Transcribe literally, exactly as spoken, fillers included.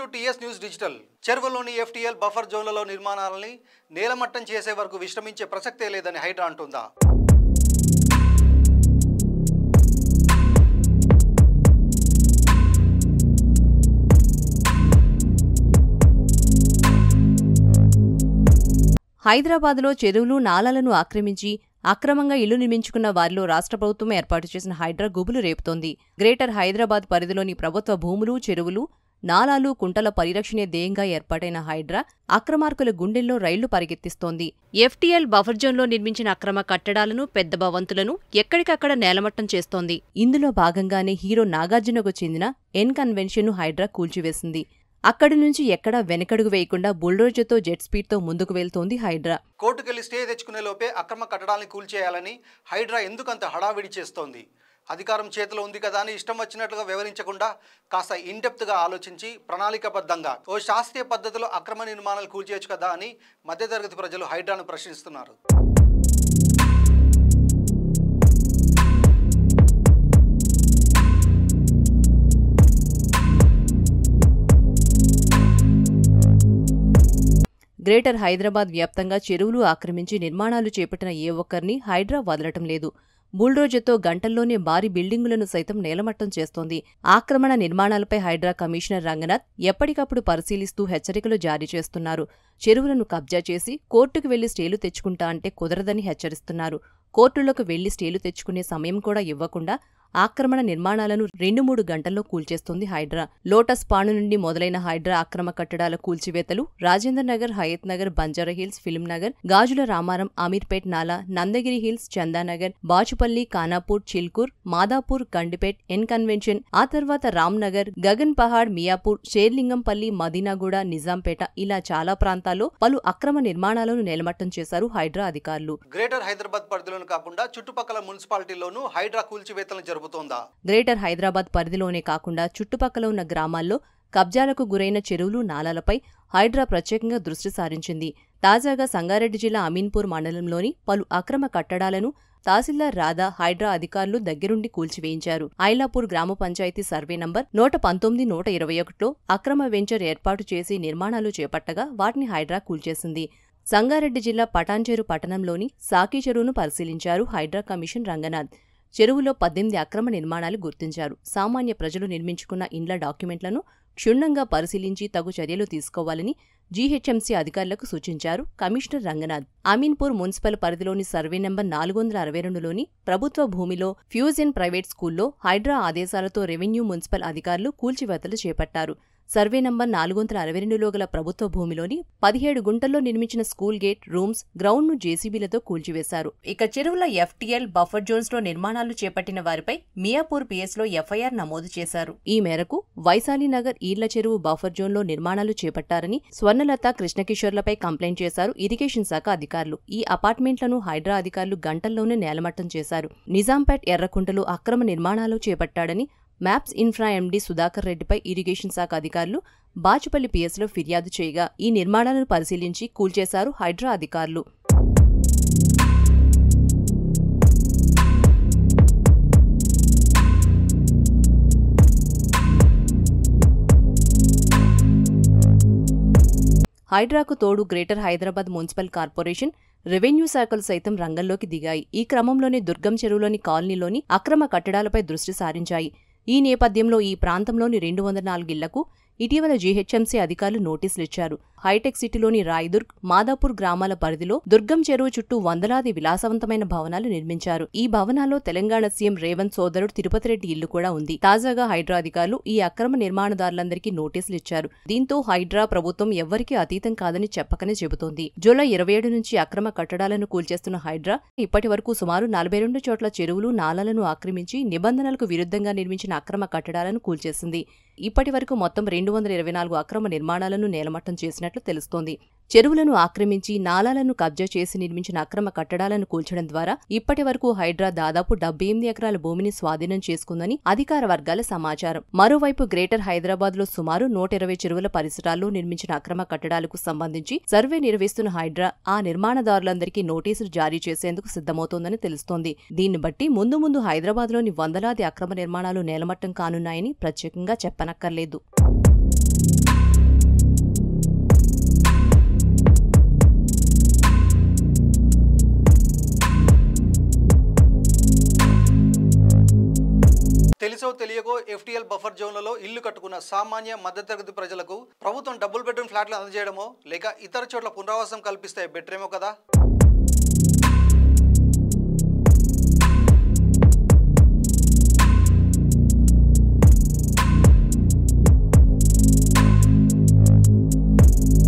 Welcome to TS news digital. చెరువులోని FTL buffer జోన్లలో నిర్మాణాలని నేలమట్టం చేసే వరకు విశ్రమించే ప్రసక్తే లేదని హైడ్రా అంటుందా? హైదరాబాద్లో చెరువులు నాలాలను ఆక్రమించి అక్రమంగా ఇల్లు నిర్మించుకున్న వారిలో రాష్ట్ర ప్రభుత్వం ఏర్పాటు చేసిన హైడ్రా గుబులు రేపుతోంది. గ్రేటర్ హైదరాబాద్ పరిధిలోని ప్రభుత్వ భూములు, చెరువులు, నాలాలు, కుంటల పరిరక్షణే ధ్యేయంగా ఏర్పాటైన హైడ్రా అక్రమార్కుల గుండెల్లో రైళ్లు పరిగెత్తిస్తోంది. ఎఫ్టీఎల్ బఫర్జోన్లో నిర్మించిన అక్రమ కట్టడాలను, పెద్ద భవంతులను ఎక్కడికక్కడ నేలమట్టం చేస్తోంది. ఇందులో భాగంగానే హీరో నాగార్జునకు చెందిన ఎన్ కన్వెన్షన్ను హైడ్రా కూల్చివేసింది. అక్కడి నుంచి ఎక్కడా వెనకడుగు వేయకుండా బుల్డోజర్తో జెట్ స్పీడ్తో ముందుకు వెళ్తోంది హైడ్రా. కోర్టుకెళ్లి స్టే తెచ్చుకునే లోపే అక్రమ కట్టడాలను కూల్చేయాలని హైడ్రా ఎందుకంత హడావిడి చేస్తోంది? అధికారం చేతిలో ఉంది కదా అని ఇష్టం వచ్చినట్లుగా వివరించకుండా కాస్త ఇన్డెప్త్గా ఆలోచించి ప్రణాళికాబద్ధంగా ఓ శాస్త్రీయ పద్ధతిలో అక్రమ నిర్మాణాలు కూల్చేయచ్చు కదా అని మధ్యతరగతి ప్రజలు హైడ్రాను ప్రశ్నిస్తున్నారు. గ్రేటర్ హైదరాబాద్ వ్యాప్తంగా చెరువులు ఆక్రమించి నిర్మాణాలు చేపట్టిన ఏ ఒక్కరిని హైడ్రా వదలటం లేదు. బుల్డోజర్తో గంటల్లోనే భారీ బిల్డింగులను సైతం నేలమట్టం చేస్తోంది. ఆక్రమణ నిర్మాణాలపై హైడ్రా కమిషనర్ రంగనాథ్ ఎప్పటికప్పుడు పరిశీలిస్తూ హెచ్చరికలు జారీ చేస్తున్నారు. చెరువులను కబ్జా చేసి కోర్టుకు వెళ్లి స్టేలు తెచ్చుకుంటా అంటే కుదరదని హెచ్చరిస్తున్నారు. కోర్టులకు వెళ్లి స్టేలు తెచ్చుకునే సమయం కూడా ఇవ్వకుండా ఆక్రమణ నిర్మాణాలను రెండు మూడు గంటల్లో కూల్చేస్తోంది హైడ్రా. లోటస్ పాండు నుండి మొదలైన హైడ్రా అక్రమ కట్టడాల కూల్చివేతలు రాజేంద్ర నగర్, హయత్ నగర్, బంజారా హిల్స్, ఫిలిం నగర్, గాజుల రామారం, అమీర్పేట్ నాలా, Nandagiri Hills, Chandanagar, Bachupally, Khanapur, Chilkur, Madhapur, Gandipet, N Convention, ఆ తర్వాత రామ్నగర్, గగన్ పహాడ్, మియాపూర్, షేర్లింగంపల్లి, మదీనాగూడ, నిజాంపేట ఇలా చాలా ప్రాంతాల్లో పలు అక్రమ నిర్మాణాలను నేలమట్టం చేశారు హైడ్రా అధికారులు. గ్రేటర్ హైదరాబాద్ పరిధిలోనూ కాకుండా చుట్టుపక్కల మున్సిపాలిటీల్లోనూ హైడ్రా కూల్చివేతలను గ్రేటర్ హైదరాబాద్ పరిధిలోనే కాకుండా చుట్టుపక్కల ఉన్న గ్రామాల్లో కబ్జాలకు గురైన చెరువులు, నాలాలపై హైడ్రా ప్రత్యేకంగా దృష్టి సారించింది. తాజాగా సంగారెడ్డి జిల్లా అమీన్పూర్ మండలంలోని పలు అక్రమ కట్టడాలను తహసీల్దార్ రాధా, హైడ్రా అధికారులు దగ్గరుండి కూల్చివేయించారు. ఐలాపూర్ గ్రామ పంచాయతీ సర్వే నంబర్ నూట పంతొమ్మిది నూట ఇరవై ఒకటిలో అక్రమ వెంచర్ ఏర్పాటు చేసి నిర్మాణాలు చేపట్టగా వాటిని హైడ్రా కూల్చేసింది. సంగారెడ్డి జిల్లా పటాన్చెరు పట్టణంలోని సాకి చెరువును పరిశీలించారు హైడ్రా కమిషన్ రంగనాథ్. చెరువులో పద్దెనిమిది అక్రమ నిర్మాణాలు గుర్తించారు. సామాన్య ప్రజలు నిర్మించుకున్న ఇండ్ల డాక్యుమెంట్లను క్షుణ్ణంగా పరిశీలించి తగు చర్యలు తీసుకోవాలని జీహెచ్ఎంసీ అధికారులకు సూచించారు కమిషనర్ రంగనాథ్. అమీన్పూర్ మున్సిపల్ పరిధిలోని సర్వే నెంబర్ నాలుగు వందల అరవై రెండులోని ప్రభుత్వ భూమిలో ఫ్యూజ్ అండ్ ప్రైవేట్ స్కూల్లో హైడ్రా ఆదేశాలతో రెవెన్యూ మున్సిపల్ అధికారులు కూల్చివేతలు చేపట్టారు. సర్వే నంబర్ నాలుగు వందల అరవై రెండులో గల ప్రభుత్వ భూమిలోని పదిహేడు గుంటల్లో నిర్మించిన స్కూల్ గేట్, రూమ్స్, గ్రౌండ్ను జేసీబీలతో కూల్చివేశారు. ఇక చెరువుల ఎఫ్టీఎల్ బఫర్ జోన్స్లో నిర్మాణాలు చేపట్టిన వారిపై మియాపూర్ పిఎస్లో ఎఫ్ఐఆర్ నమోదు చేశారు. ఈ మేరకు వైశాలీనగర్ ఈర్ల చెరువు బఫర్ జోన్లో నిర్మాణాలు చేపట్టారని స్వర్ణలత, కృష్ణకిషోర్లపై కంప్లైంట్ చేశారు ఇరిగేషన్ శాఖ అధికారులు. ఈ అపార్ట్మెంట్లను హైడ్రా అధికారులు గంటల్లోనే నేలమట్టం చేశారు. నిజాంపేట్ ఎర్రకుంటలో అక్రమ నిర్మాణాలు చేపట్టాడని మ్యాప్స్ ఇన్ఫ్రా ఎండీ సుధాకర్ రెడ్డిపై ఇరిగేషన్ శాఖ అధికారులు బాచుపల్లి పిఎస్లో ఫిర్యాదు చేయగా ఈ నిర్మాణాలను పరిశీలించి కూల్చేశారు హైడ్రా అధికారులు. హైడ్రాకు తోడు greater Hyderabad municipal corporation, revenue శాఖలు సైతం రంగంలోకి దిగాయి. ఈ క్రమంలోనే దుర్గం చెరువులోని కాలనీలోని అక్రమ కట్టడాలపై దృష్టి సారించాయి. ఈ నేపథ్యంలో ఈ ప్రాంతంలోని రెండు వందల నాలుగు ఇళ్లకు ఇటీవల జీహెచ్ఎంసీ అధికారులు నోటీసులిచ్చారు. హైటెక్ సిటీలోని రాయ్దుర్గ్, మాదాపూర్ గ్రామాల పరిధిలో దుర్గం చెరువు చుట్టూ వందలాది విలాసవంతమైన భవనాలు నిర్మించారు. ఈ భవనాల్లో తెలంగాణ సీఎం రేవంత్ సోదరుడు తిరుపతి రెడ్డి ఇల్లు కూడా ఉంది. తాజాగా హైడ్రా అధికారులు ఈ అక్రమ నిర్మాణదారులందరికీ నోటీసులిచ్చారు. దీంతో హైడ్రా ప్రభుత్వం ఎవ్వరికీ అతీతం కాదని చెప్పకనే చెబుతోంది. జూలై ఇరవై ఏడు నుంచి అక్రమ కట్టడాలను కూల్చేస్తున్న హైడ్రా ఇప్పటి వరకు సుమారు నలభై రెండు చోట్ల చెరువులు, నాలాలను ఆక్రమించి నిబంధనలకు విరుద్ధంగా నిర్మించిన అక్రమ కట్టడాలను కూల్చేసింది. ఇప్పటి వరకు మొత్తం రెండు వందల ఇరవై నాలుగు అక్రమ నిర్మాణాలను నేలమట్టం చేసినట్లు తెలుస్తోంది. చెరువులను ఆక్రమించి నాలాలను కబ్జా చేసి నిర్మించిన అక్రమ కట్టడాలను కూల్చడం ద్వారా ఇప్పటి వరకు హైడ్రా దాదాపు డెబ్బై ఎనిమిది ఎకరాల భూమిని స్వాధీనం చేసుకుందని అధికార వర్గాల సమాచారం. మరోవైపు గ్రేటర్ హైదరాబాద్ లో సుమారు నూట ఇరవై చెరువుల పరిసరాల్లో నిర్మించిన అక్రమ కట్టడాలకు సంబంధించి సర్వే నిర్వహిస్తున్న హైడ్రా ఆ నిర్మాణదారులందరికీ నోటీసులు జారీ చేసేందుకు సిద్ధమవుతోందని తెలుస్తోంది. దీన్ని బట్టి ముందు ముందు హైదరాబాద్ లోని వందలాది అక్రమ నిర్మాణాలు నేలమట్టం కానున్నాయని ప్రత్యేకంగా చెప్పనక్కర్లేదు. తెలుసో తెలియకో ఎఫ్టీఎల్ బఫర్ జోన్లలో ఇల్లు కట్టుకున్న సామాన్య మధ్యతరగతి ప్రజలకు ప్రభుత్వం డబుల్ బెడ్రూమ్ ఫ్లాట్లు అందజేయడమో లేక ఇతర చోట్ల పునరావాసం కల్పిస్తే బెటరేమో కదా.